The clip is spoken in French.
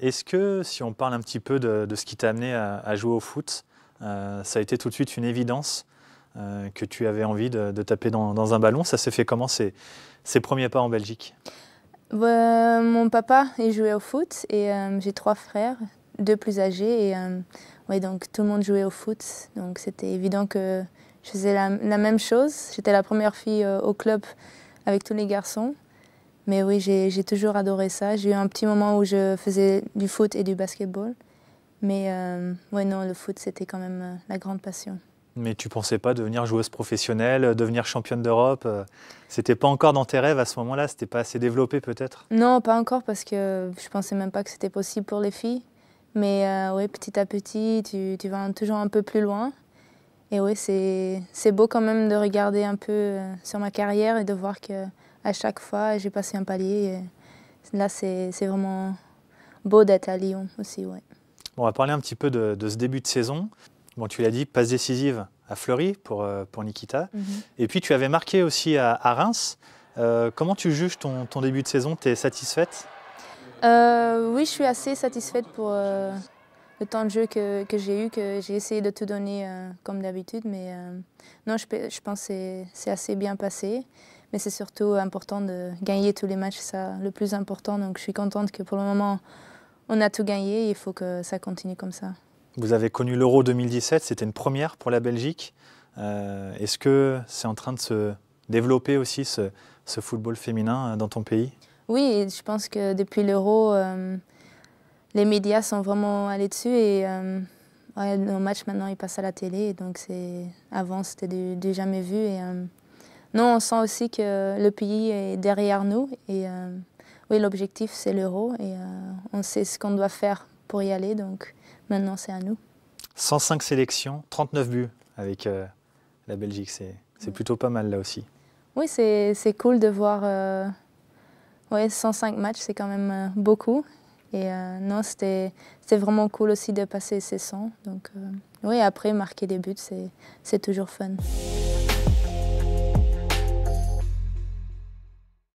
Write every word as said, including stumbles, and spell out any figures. Est-ce que, si on parle un petit peu de, de ce qui t'a amené à, à jouer au foot, euh, ça a été tout de suite une évidence euh, que tu avais envie de, de taper dans, dans un ballon? Ça s'est fait comment, ces, ces premiers pas en Belgique? euh, Mon papa, il jouait au foot et euh, j'ai trois frères, deux plus âgés. Et, euh, ouais, donc, tout le monde jouait au foot, donc c'était évident que je faisais la, la même chose. J'étais la première fille euh, au club avec tous les garçons. Mais oui, j'ai toujours adoré ça. J'ai eu un petit moment où je faisais du foot et du basketball. Mais euh, ouais, non, le foot, c'était quand même euh, la grande passion. Mais tu ne pensais pas devenir joueuse professionnelle, devenir championne d'Europe? euh, C'était pas encore dans tes rêves à ce moment-là? C'était pas assez développé peut-être? Non, pas encore, parce que je ne pensais même pas que c'était possible pour les filles. Mais euh, ouais, petit à petit, tu, tu vas toujours un peu plus loin. Et oui, c'est beau quand même de regarder un peu sur ma carrière et de voir que à chaque fois, j'ai passé un palier. Et là, c'est vraiment beau d'être à Lyon aussi. Ouais. Bon, on va parler un petit peu de, de ce début de saison. Bon, tu l'as dit, passe décisive à Fleury pour, pour Nikita. Mm-hmm. Et puis, tu avais marqué aussi à, à Reims. Euh, comment tu juges ton, ton début de saison? Tu es satisfaite? euh, Oui, je suis assez satisfaite pour euh, le temps de jeu que, que j'ai eu, que j'ai essayé de tout donner euh, comme d'habitude. Mais euh, non, je, je pense que c'est assez bien passé. Mais c'est surtout important de gagner tous les matchs, c'est ça le plus important. Donc je suis contente que pour le moment, on a tout gagné et il faut que ça continue comme ça. Vous avez connu l'Euro deux mille dix-sept, c'était une première pour la Belgique. Euh, Est-ce que c'est en train de se développer aussi ce, ce football féminin dans ton pays? Oui, je pense que depuis l'Euro, euh, les médias sont vraiment allés dessus. Et euh, ouais, nos matchs maintenant, ils passent à la télé. Donc avant, c'était du, du jamais vu. Et, euh, non, on sent aussi que le pays est derrière nous et euh, oui, l'objectif c'est l'Euro et euh, on sait ce qu'on doit faire pour y aller, donc maintenant c'est à nous. cent cinq sélections, trente-neuf buts avec euh, la Belgique, c'est oui. Plutôt pas mal là aussi. Oui, c'est cool de voir euh, ouais, cent cinq matchs, c'est quand même euh, beaucoup. Et euh, non, c'était vraiment cool aussi de passer ces cent. Donc euh, oui, après marquer des buts, c'est toujours fun.